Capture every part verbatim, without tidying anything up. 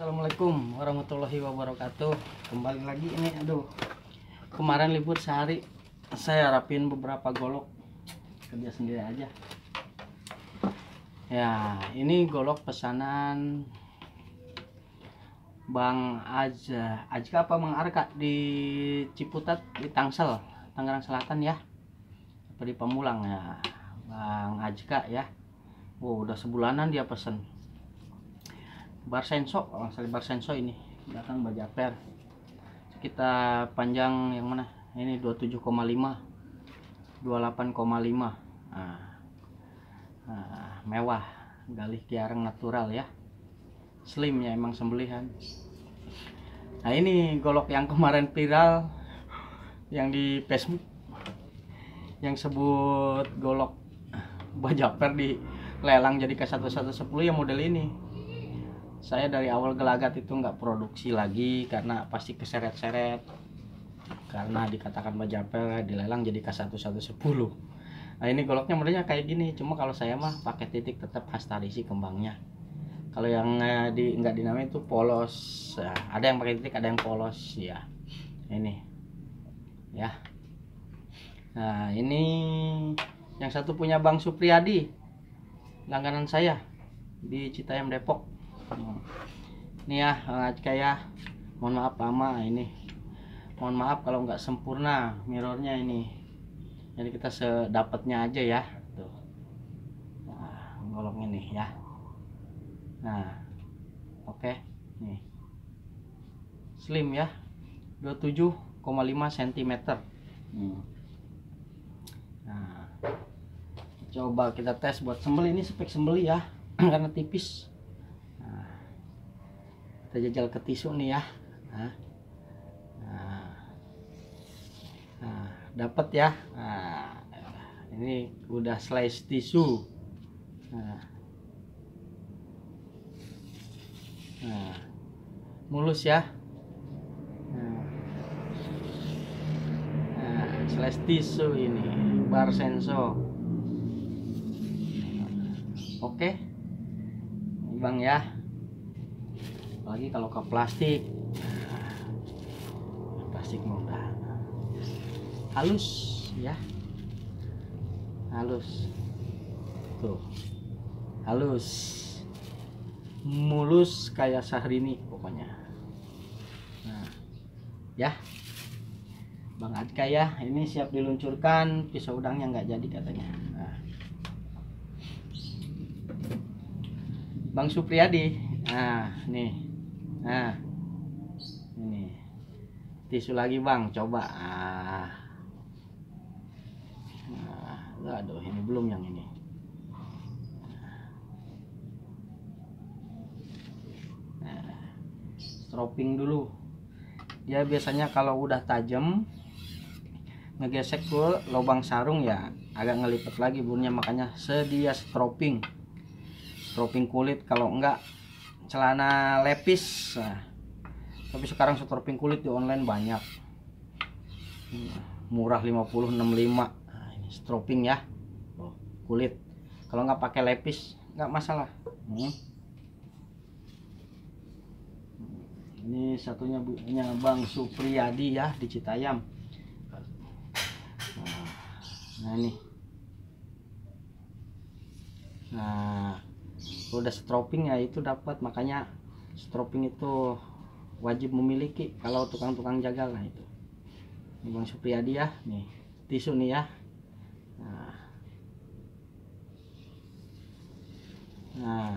Assalamualaikum warahmatullahi wabarakatuh. Kembali lagi ini, aduh, kemarin libur sehari saya rapin beberapa golok, kerja sendiri aja ya. Ini golok pesanan Bang Ajka, Ajka apa Bang Arka di Ciputat, di Tangsel, Tangerang Selatan ya, apa di Pamulang ya, Bang Ajka ya. Wow, udah sebulanan dia pesen. Barsenso, kalau saya Barsenso ini belakang baja per. Kita panjang yang mana? Ini dua puluh tujuh koma lima, dua puluh delapan koma lima. Nah, nah, mewah, Galih Kiareng natural ya. Slim ya, emang sembelihan. Nah, ini golok yang kemarin viral yang di Facebook yang sebut golok baja per di lelang jadi ke satu satu sepuluh ya, model ini. Saya dari awal gelagat itu nggak produksi lagi karena pasti keseret-seret, karena dikatakan bajapel dilelang jadi K sebelas sepuluh. Nah, ini goloknya modelnya kayak gini, cuma kalau saya mah pakai titik tetap Hastarisi kembangnya. Kalau yang eh, di nggak dinamain itu polos, nah, ada yang pakai titik, ada yang polos ya. Ini ya, nah ini yang satu punya Bang Supriyadi, langganan saya di Citayam Depok. Ini ya kayak, mohon maaf lama ini, mohon maaf kalau nggak sempurna mirrornya ini, jadi kita sedapatnya aja ya. Tuh, nah, golok ini ya. Nah, oke, okay. Nih slim ya, dua puluh tujuh koma lima sentimeter. hmm. Nah, coba kita tes buat sembeli. Ini spek sembeli ya karena tipis. Kita jajal ke tisu nih ya. Nah, nah dapat ya. Nah, ini udah slice tisu. Nah, nah mulus ya. Nah, nah slice tisu ini Barsenso. Oke, Bang ya. Lagi kalau ke plastik, plastik mudah, halus ya, halus tuh, halus, mulus kayak Syahrini pokoknya. Nah ya, Bang Ajka ya, ini siap diluncurkan. Pisau udangnya nggak jadi katanya. Nah, Bang Supriyadi, nah nih. Nah, ini tisu lagi Bang, coba. Ah, nah, aduh, ini belum yang ini. Nah, stropping dulu. Dia biasanya kalau udah tajam, ngegesek ke lubang sarung ya, agak ngelipet lagi burnya, makanya sedia stropping, stropping kulit. Kalau enggak, celana lepis. Nah, tapi sekarang stropping kulit di online banyak, murah lima puluh enam puluh lima. Nah, ini stropping ya kulit. Kalau nggak pakai lepis nggak masalah. hmm. Ini satunya punya Bang Supriyadi ya di Citayam. Nah, nah ini, nah kalau udah stropping ya itu dapat. Makanya stropping itu wajib memiliki kalau tukang-tukang jagal. Nah itu ini Bang Supriyadi ya, nih tisu nih ya. Nah, nah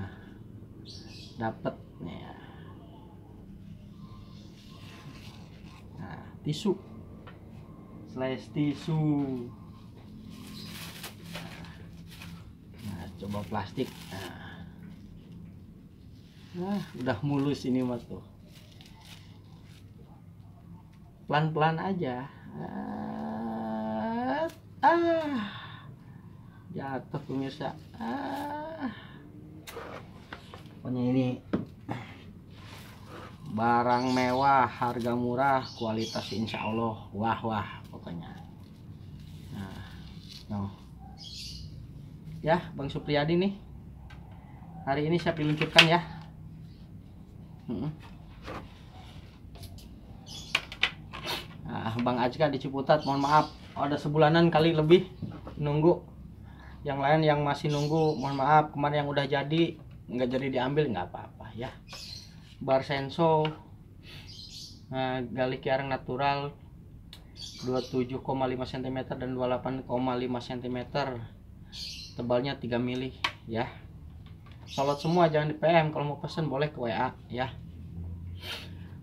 dapat nih ya. Nah, tisu slice tisu. Nah, coba plastik. Nah, nah udah mulus ini mah tuh, pelan-pelan aja. ah, ah. Jatuh pemirsa. ah. Pokoknya ini barang mewah, harga murah, kualitas insya Allah wah wah pokoknya. Nah, no. Ya Bang Supriyadi nih hari ini siap diluncurkan ya. Nah, Bang Ajka di Ciputat, mohon maaf, ada sebulanan kali lebih nunggu. Yang lain yang masih nunggu, mohon maaf, kemarin yang udah jadi nggak jadi diambil, nggak apa-apa ya. Barsenso, nah, Galih Kiareng natural dua puluh tujuh koma lima sentimeter dan dua puluh delapan koma lima sentimeter, tebalnya tiga mili ya. Solot semua, jangan di P M, kalau mau pesen boleh ke W A ya.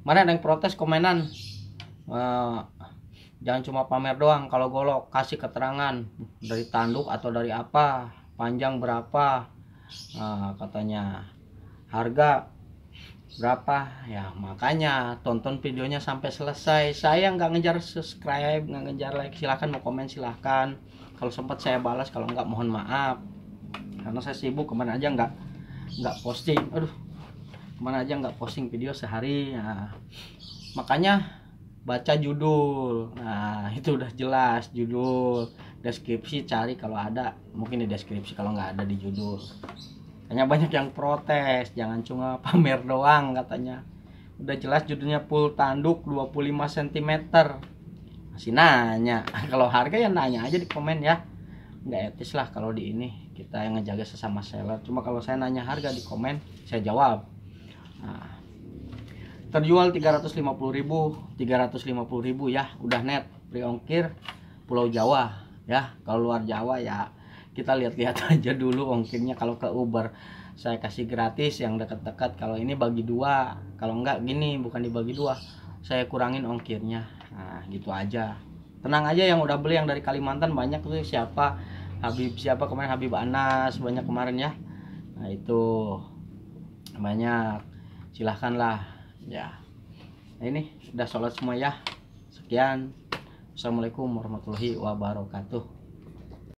Mana ada yang protes komenan, Uh, jangan cuma pamer doang. Kalau golok kasih keterangan dari tanduk atau dari apa, panjang berapa, uh, katanya harga berapa ya. Makanya tonton videonya sampai selesai. Saya nggak ngejar subscribe, nggak ngejar like. Silahkan mau komen silahkan. Kalau sempat saya balas, kalau nggak mohon maaf, karena saya sibuk. Kemana aja nggak nggak posting. Aduh, kemana aja nggak posting video sehari. Nah, makanya baca judul, nah itu udah jelas judul, deskripsi cari kalau ada, mungkin di deskripsi, kalau nggak ada di judul. Hanya banyak yang protes, jangan cuma pamer doang katanya. Udah jelas judulnya full tanduk dua puluh lima sentimeter. Masih nanya, kalau harga ya nanya aja di komen ya. Nggak etis lah kalau di ini, kita yang ngejaga sesama seller. Cuma kalau saya nanya harga di komen, saya jawab. Nah, terjual tiga ratus lima puluh ribu, tiga ratus lima puluh ribu ya, udah net free ongkir Pulau Jawa ya. Kalau luar Jawa ya kita lihat-lihat aja dulu ongkirnya. Kalau ke Uber saya kasih gratis yang dekat-dekat. Kalau ini bagi dua, kalau enggak gini, bukan dibagi dua, saya kurangin ongkirnya. Nah, gitu aja. Tenang aja, yang udah beli yang dari Kalimantan banyak tuh, siapa Habib siapa kemarin Habib Anas banyak kemarin ya. Nah, itu banyak. Silahkanlah ya. Nah, ini sudah sholat semua ya. Sekian. Assalamualaikum warahmatullahi wabarakatuh.